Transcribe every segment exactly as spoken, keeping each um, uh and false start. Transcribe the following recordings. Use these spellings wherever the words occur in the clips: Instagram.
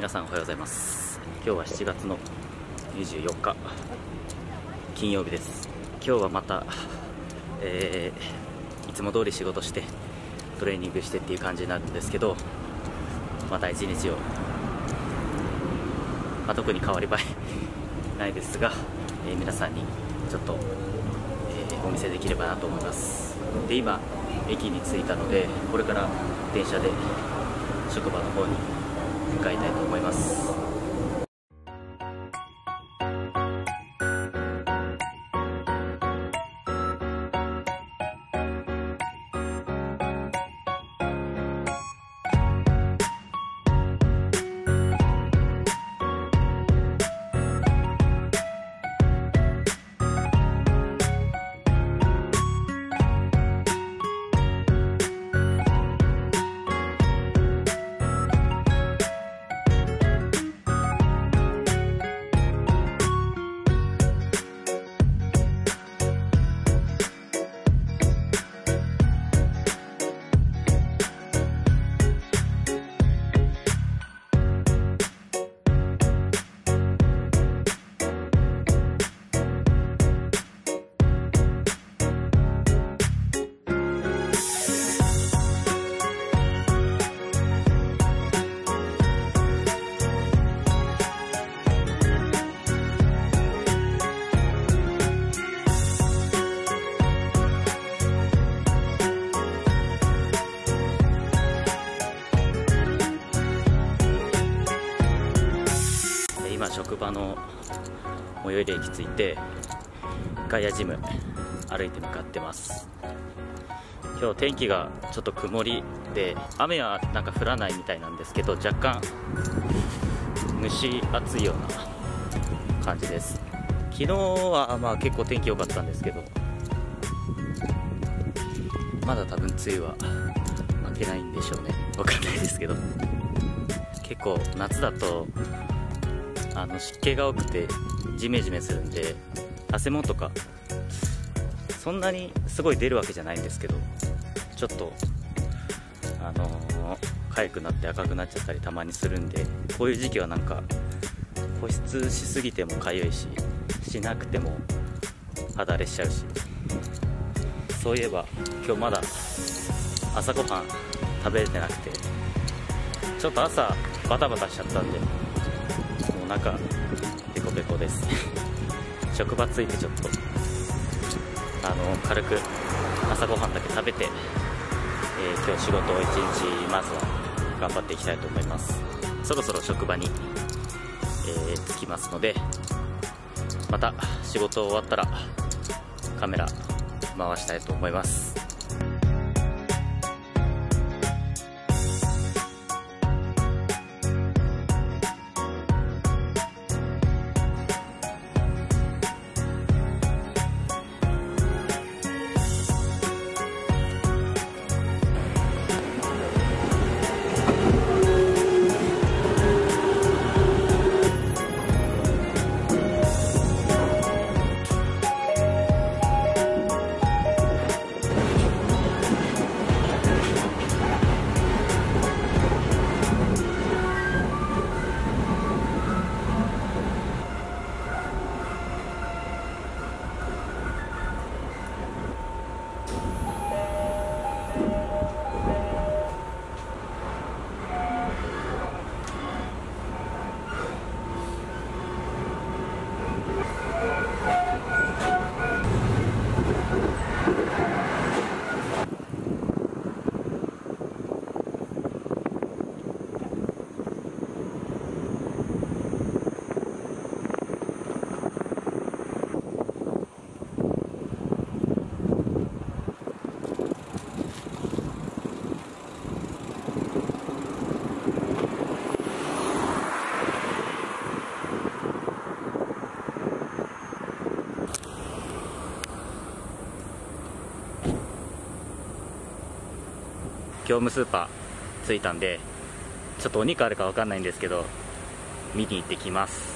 皆さんおはようございます。今日はしちがつのにじゅうよっか金曜日です。今日はまた、えー、いつも通り仕事してトレーニングしてっていう感じになるんですけど、また一日を、まあ、特に変わり映えないですが、えー、皆さんにちょっと、えー、お見せできればなと思います。で、今駅に着いたので、これから電車で職場の方に向かいたいと思います。職場の最寄り駅着いて、ガイアジム歩いて向かってます。今日天気がちょっと曇りで、雨はなんか降らないみたいなんですけど、若干蒸し暑いような感じです。昨日はまあ結構天気良かったんですけど、まだ多分梅雨は明けないんでしょうね。分かんないですけど、結構夏だとあの湿気が多くてジメジメするんで、汗もとかそんなにすごい出るわけじゃないんですけど、ちょっとあのー、かゆくなって赤くなっちゃったりたまにするんで、こういう時期はなんか保湿しすぎてもかゆいし、しなくても肌荒れしちゃうし。そういえば今日まだ朝ごはん食べれてなくて、ちょっと朝バタバタしちゃったんで。なんかペコペコです職場ついてちょっとあの軽く朝ごはんだけ食べて、えー、今日仕事を一日まずは頑張っていきたいと思います。そろそろ職場に、えー、着きますので、また仕事終わったらカメラ回したいと思います。業務スーパー着いたんで、ちょっとお肉あるかわかんないんですけど見に行ってきます。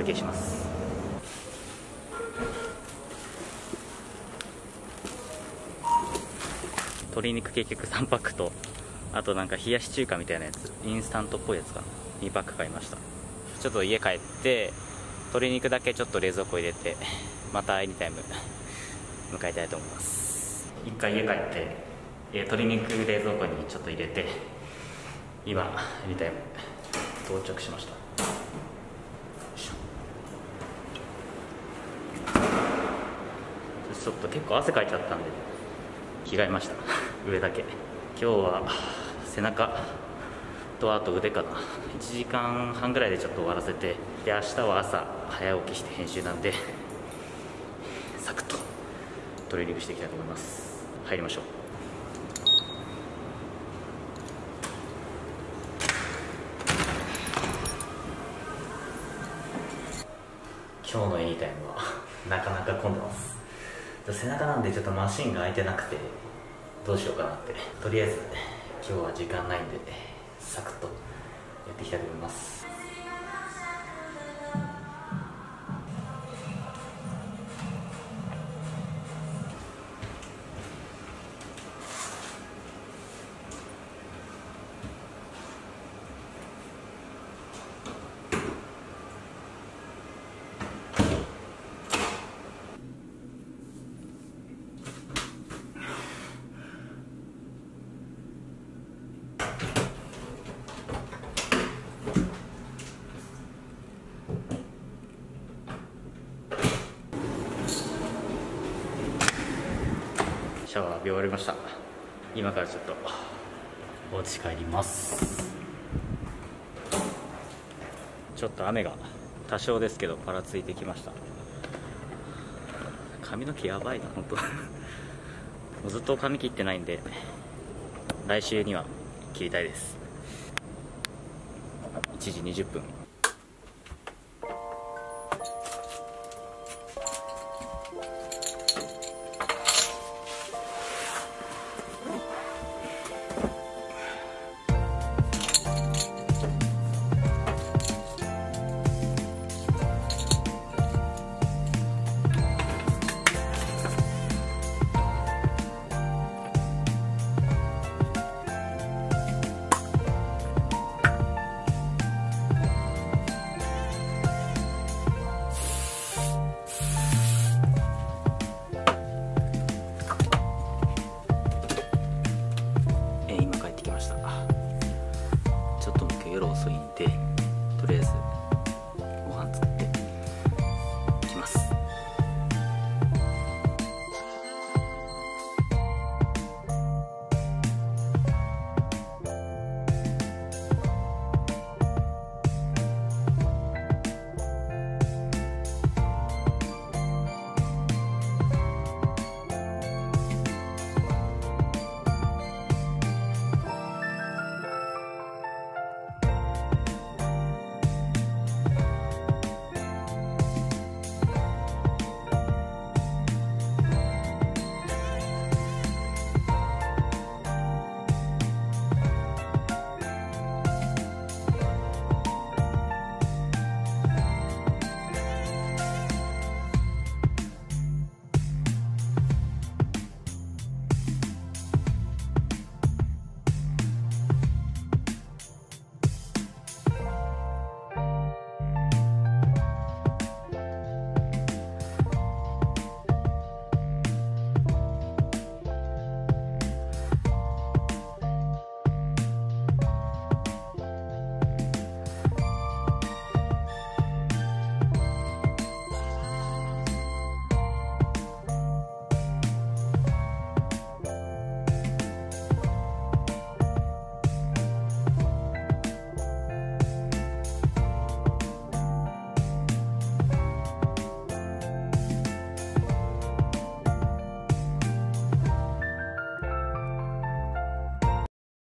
会計します。鶏肉結局さんパックと、あとなんか冷やし中華みたいなやつ、インスタントっぽいやつかな、にパック買いました。ちょっと家帰って鶏肉だけちょっと冷蔵庫入れて、またエニタイム迎えたいと思います。一回家帰って、えー、鶏肉冷蔵庫にちょっと入れて、今エニタイム到着しました。ちょっと結構汗かいちゃったんで着替えました。上だけ。今日は背中とあと腕かな、いちじかんはんぐらいでちょっと終わらせて、で明日は朝早起きして編集なんで、サクッとトレーニングしていきたいと思います。入りましょう。今日のエニタイムはなかなか混んでます。背中なんでちょっとマシンが空いてなくて、どうしようかなって、とりあえず今日は時間ないんでサクッとやっていきたいと思います。シャワー浴び終わりました。今からちょっとお家帰ります。ちょっと雨が多少ですけどぱらついてきました。髪の毛やばいな本当。もうずっと髪切ってないんで、来週には切りたいです。いちじにじゅっぷん